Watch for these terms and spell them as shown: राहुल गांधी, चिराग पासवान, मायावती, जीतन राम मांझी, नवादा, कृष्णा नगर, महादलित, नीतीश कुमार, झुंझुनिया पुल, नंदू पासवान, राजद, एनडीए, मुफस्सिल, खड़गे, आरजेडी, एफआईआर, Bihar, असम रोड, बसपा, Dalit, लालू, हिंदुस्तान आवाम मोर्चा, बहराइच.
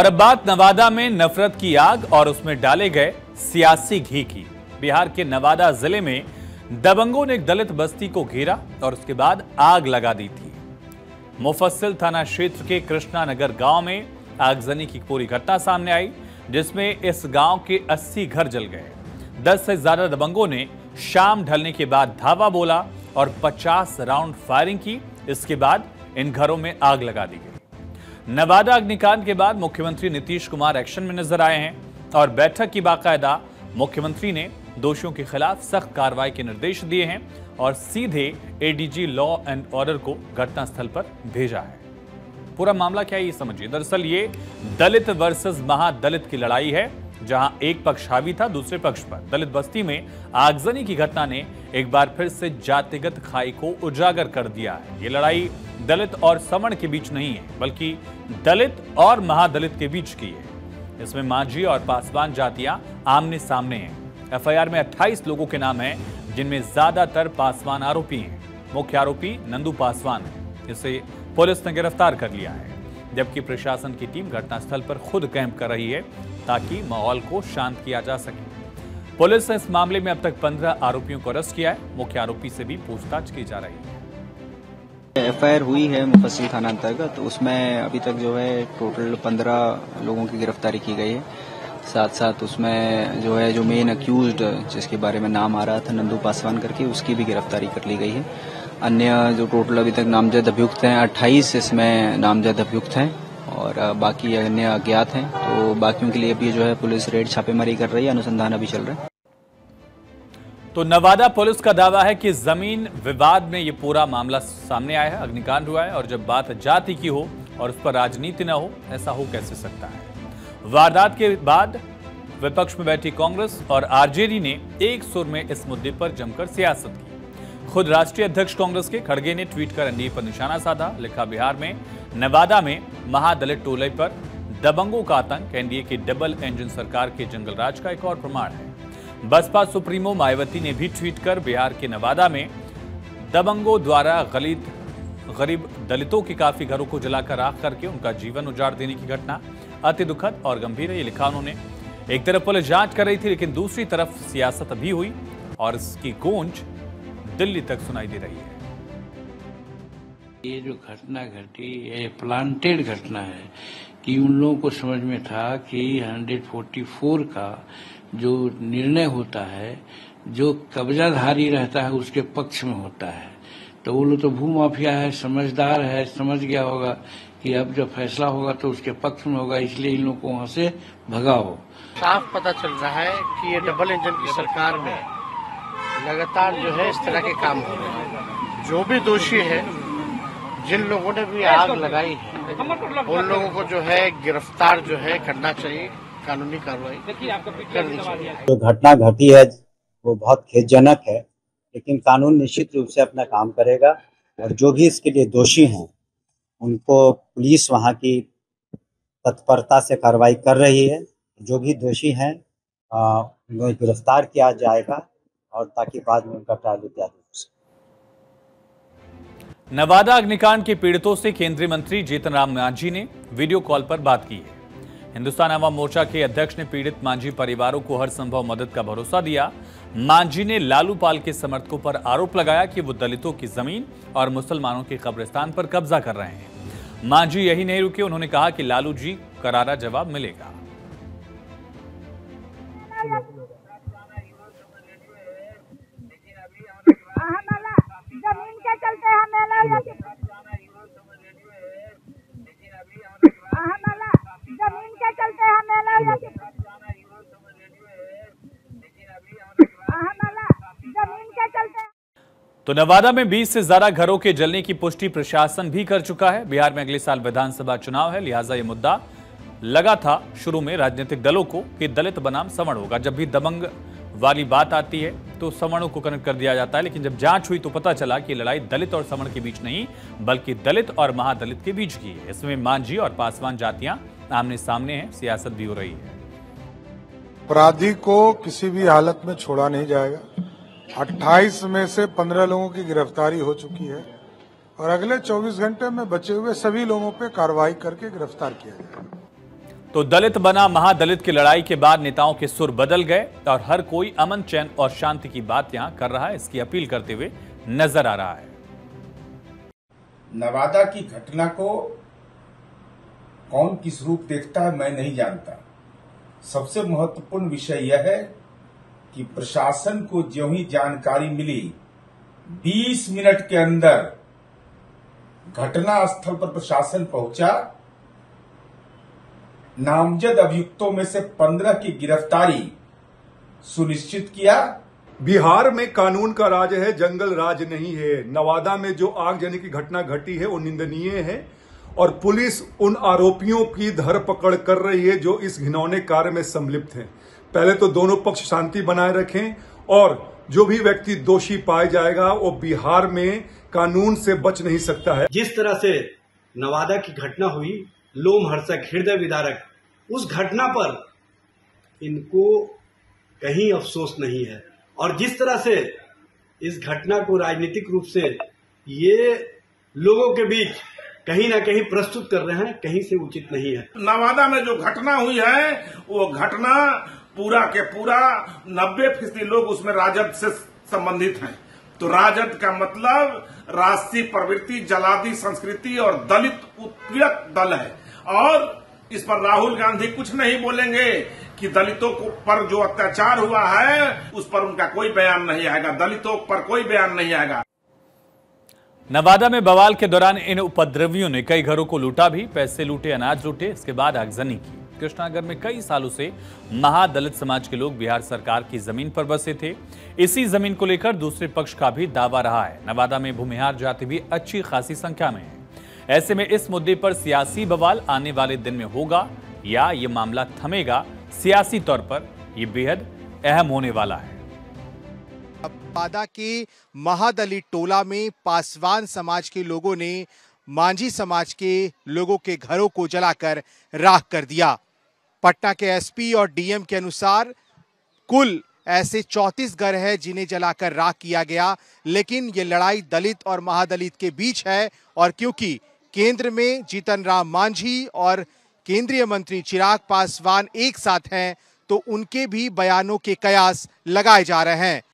और अब बात नवादा में नफरत की आग और उसमें डाले गए सियासी घी की। बिहार के नवादा जिले में दबंगों ने एक दलित बस्ती को घेरा और उसके बाद आग लगा दी थी। मुफस्सिल थाना क्षेत्र के कृष्णा नगर गांव में आगजनी की पूरी घटना सामने आई, जिसमें इस गांव के 80 घर जल गए। 10 से ज्यादा दबंगों ने शाम ढलने के बाद धावा बोला और 50 राउंड फायरिंग की। इसके बाद इन घरों में आग लगा दी गई। नवादा अग्निकांड के बाद मुख्यमंत्री नीतीश कुमार एक्शन में नजर आए हैं और बैठक की बाकायदा मुख्यमंत्री ने दोषियों के खिलाफ सख्त कार्रवाई के निर्देश दिए हैं और सीधे एडीजी लॉ एंड ऑर्डर को घटनास्थल पर भेजा है। पूरा मामला क्या है ये समझिए। दरअसल ये दलित वर्सेस महादलित की लड़ाई है, जहां एक पक्ष हावी था दूसरे पक्ष पर। दलित बस्ती में आगजनी की घटना ने एक बार फिर से जातिगत खाई को उजागर कर दिया है। ये लड़ाई दलित और सवर्ण के बीच नहीं है, बल्कि दलित और महादलित के बीच की है। इसमें मांझी और पासवान जातियां आमने सामने हैं। एफआईआर में 28 लोगों के नाम हैं, जिनमें ज्यादातर पासवान आरोपी हैं। मुख्य आरोपी नंदू पासवान है, जिसे पुलिस ने गिरफ्तार कर लिया है, जबकि प्रशासन की टीम घटनास्थल पर खुद कैंप कर रही है ताकि माहौल को शांत किया जा सके। पुलिस ने इस मामले में अब तक 15 आरोपियों को अरेस्ट किया है। मुख्य आरोपी से भी पूछताछ की जा रही है। एफआईआर हुई है मुफस्सिल थाना अंतर्गत, तो उसमें अभी तक जो है टोटल 15 लोगों की गिरफ्तारी की गई है। साथ साथ उसमें जो है जो मेन अक्यूज्ड जिसके बारे में नाम आ रहा था नंदू पासवान करके, उसकी भी गिरफ्तारी कर ली गई है। अन्य जो टोटल अभी तक नामजद अभियुक्त हैं 28 इसमें नामजद अभियुक्त हैं और बाकी अन्य अज्ञात हैं। तो बाकियों के लिए भी जो है पुलिस रेड छापेमारी कर रही है, अनुसंधान अभी चल रहा है। तो नवादा पुलिस का दावा है कि जमीन विवाद में ये पूरा मामला सामने आया है, अग्निकांड हुआ है। और जब बात जाति की हो और उस पर राजनीति ना हो, ऐसा हो कैसे सकता है। वारदात के बाद विपक्ष में बैठी कांग्रेस और आरजेडी ने एक सुर में इस मुद्दे पर जमकर सियासत की। खुद राष्ट्रीय अध्यक्ष कांग्रेस के खड़गे ने ट्वीट कर एनडीए पर निशाना साधा। लिखा, बिहार में नवादा में महादलित टोले पर दबंगों का आतंक एनडीए की डबल इंजन सरकार के जंगल राज का एक और प्रमाण है। बसपा सुप्रीमो मायावती ने भी ट्वीट कर बिहार के नवादा में दबंगों द्वारा गरीब दलितों के काफी घरों को जलाकर आग करके उनका जीवन उजाड़ देने की घटना अति दुखद और गंभीर है। ये लिखा उन्होंने। एक तरफ पुलिस जांच कर रही थी, लेकिन दूसरी तरफ सियासत भी हुई और इसकी गूंज दिल्ली तक सुनाई दे रही है। ये जो घटना घटी ये प्लांटेड घटना है कि उन लोगों को समझ में था कि 144 का जो निर्णय होता है, जो कब्जाधारी रहता है उसके पक्ष में होता है। तो वो लोग तो भूमाफिया है, समझदार है, समझ गया होगा कि अब जब फैसला होगा तो उसके पक्ष में होगा, इसलिए इन लोगों को वहां से भगाओ। साफ पता चल रहा है कि ये डबल इंजन की सरकार में लगातार जो है इस तरह के काम हो रहे हैं। जो भी दोषी है, जिन लोगों ने भी आग लगाई है, उन लोगों को जो है गिरफ्तार जो है करना चाहिए, कानूनी कार्रवाई करनी चाहिए। जो घटना घटी है वो बहुत खेदजनक है, लेकिन कानून निश्चित रूप से अपना काम करेगा और जो भी इसके लिए दोषी हैं उनको पुलिस वहाँ की तत्परता से कार्रवाई कर रही है। जो भी दोषी हैं उनको गिरफ्तार किया जाएगा और ताकि बाद में उनका ट्रायल इत्यादि हो सके। नवादा अग्निकांड के पीड़ितों से केंद्रीय मंत्री जीतन राम मांझी ने वीडियो कॉल पर बात की है। हिंदुस्तान आवाम मोर्चा के अध्यक्ष ने पीड़ित मांझी परिवारों को हर संभव मदद का भरोसा दिया। मांझी ने लालू पाल के समर्थकों पर आरोप लगाया कि वो दलितों की जमीन और मुसलमानों के कब्रिस्तान पर कब्जा कर रहे हैं। मांझी यही नहीं रुके, उन्होंने कहा कि लालू जी करारा जवाब मिलेगा। तो नवादा में 20 से ज्यादा घरों के जलने की पुष्टि प्रशासन भी कर चुका है। बिहार में अगले साल विधानसभा चुनाव है, लिहाजा यह मुद्दा लगा था शुरू में राजनीतिक दलों को कि दलित बनाम सवर्ण होगा। जब भी दबंग वाली बात आती है तो सवर्णों को कनेक्ट कर दिया जाता है, लेकिन जब जांच हुई तो पता चला कि लड़ाई दलित और सवर्ण के बीच नहीं, बल्कि दलित और महादलित के बीच की है। इसमें मांझी और पासवान जातियां आमने सामने हैं, सियासत भी हो रही है। अपराधी को किसी भी हालत में छोड़ा नहीं जाएगा। 28 में से 15 लोगों की गिरफ्तारी हो चुकी है और अगले 24 घंटे में बचे हुए सभी लोगों पर कार्रवाई करके गिरफ्तार किया जाएगा। तो दलित बना महादलित की लड़ाई के बाद नेताओं के सुर बदल गए और हर कोई अमन चैन और शांति की बात यहां कर रहा है, इसकी अपील करते हुए नजर आ रहा है। नवादा की घटना को कौन किस रूप देखता है मैं नहीं जानता। सबसे महत्वपूर्ण विषय यह है कि प्रशासन को ज्यों ही जानकारी मिली 20 मिनट के अंदर घटना स्थल पर प्रशासन पहुंचा। नामजद अभियुक्तों में से 15 की गिरफ्तारी सुनिश्चित किया। बिहार में कानून का राज है, जंगल राज नहीं है। नवादा में जो आगजनी की घटना घटी है वो निंदनीय है और पुलिस उन आरोपियों की धरपकड़ कर रही है जो इस घिनौने कार्य में संलिप्त हैं। पहले तो दोनों पक्ष शांति बनाए रखें और जो भी व्यक्ति दोषी पाया जाएगा वो बिहार में कानून से बच नहीं सकता है। जिस तरह से नवादा की घटना हुई, लोमहर्षक, हृदय विदारक, उस घटना पर इनको कहीं अफसोस नहीं है। और जिस तरह से इस घटना को राजनीतिक रूप से ये लोगों के बीच कहीं ना कहीं प्रस्तुत कर रहे हैं, कहीं से उचित नहीं है। नवादा में जो घटना हुई है वो घटना पूरा के पूरा 90% लोग उसमें राजद से संबंधित हैं। तो राजद का मतलब राष्ट्रीय प्रवृत्ति, जलादी संस्कृति और दलित उत्पीड़क दल है। और इस पर राहुल गांधी कुछ नहीं बोलेंगे कि दलितों को पर जो अत्याचार हुआ है उस पर उनका कोई बयान नहीं आएगा, दलितों पर कोई बयान नहीं आएगा। नवादा में बवाल के दौरान इन उपद्रवियों ने कई घरों को लूटा भी, पैसे लूटे, अनाज लूटे, इसके बाद आगजनी की। कृष्णानगर में कई सालों से महादलित समाज के लोग बिहार सरकार की जमीन पर बसे थे। इसी जमीन को लेकर दूसरे पक्ष का भी दावा रहा है। नवादा में भूमिहार जाति भी अच्छी खासी संख्या में है। ऐसे में इस मुद्दे पर सियासी बवाल आने वाले दिन में होगा या ये मामला थमेगा, सियासी तौर पर ये बेहद अहम होने वाला है। नवादा के महादलित टोला में पासवान समाज के लोगों ने मांझी समाज के लोगों के घरों को जलाकर राख कर दिया। पटना के एसपी और डीएम के अनुसार कुल ऐसे 34 घर हैं जिन्हें जलाकर राख किया गया, लेकिन ये लड़ाई दलित और महादलित के बीच है और क्योंकि केंद्र में जीतन राम मांझी और केंद्रीय मंत्री चिराग पासवान एक साथ हैं तो उनके भी बयानों के कयास लगाए जा रहे हैं।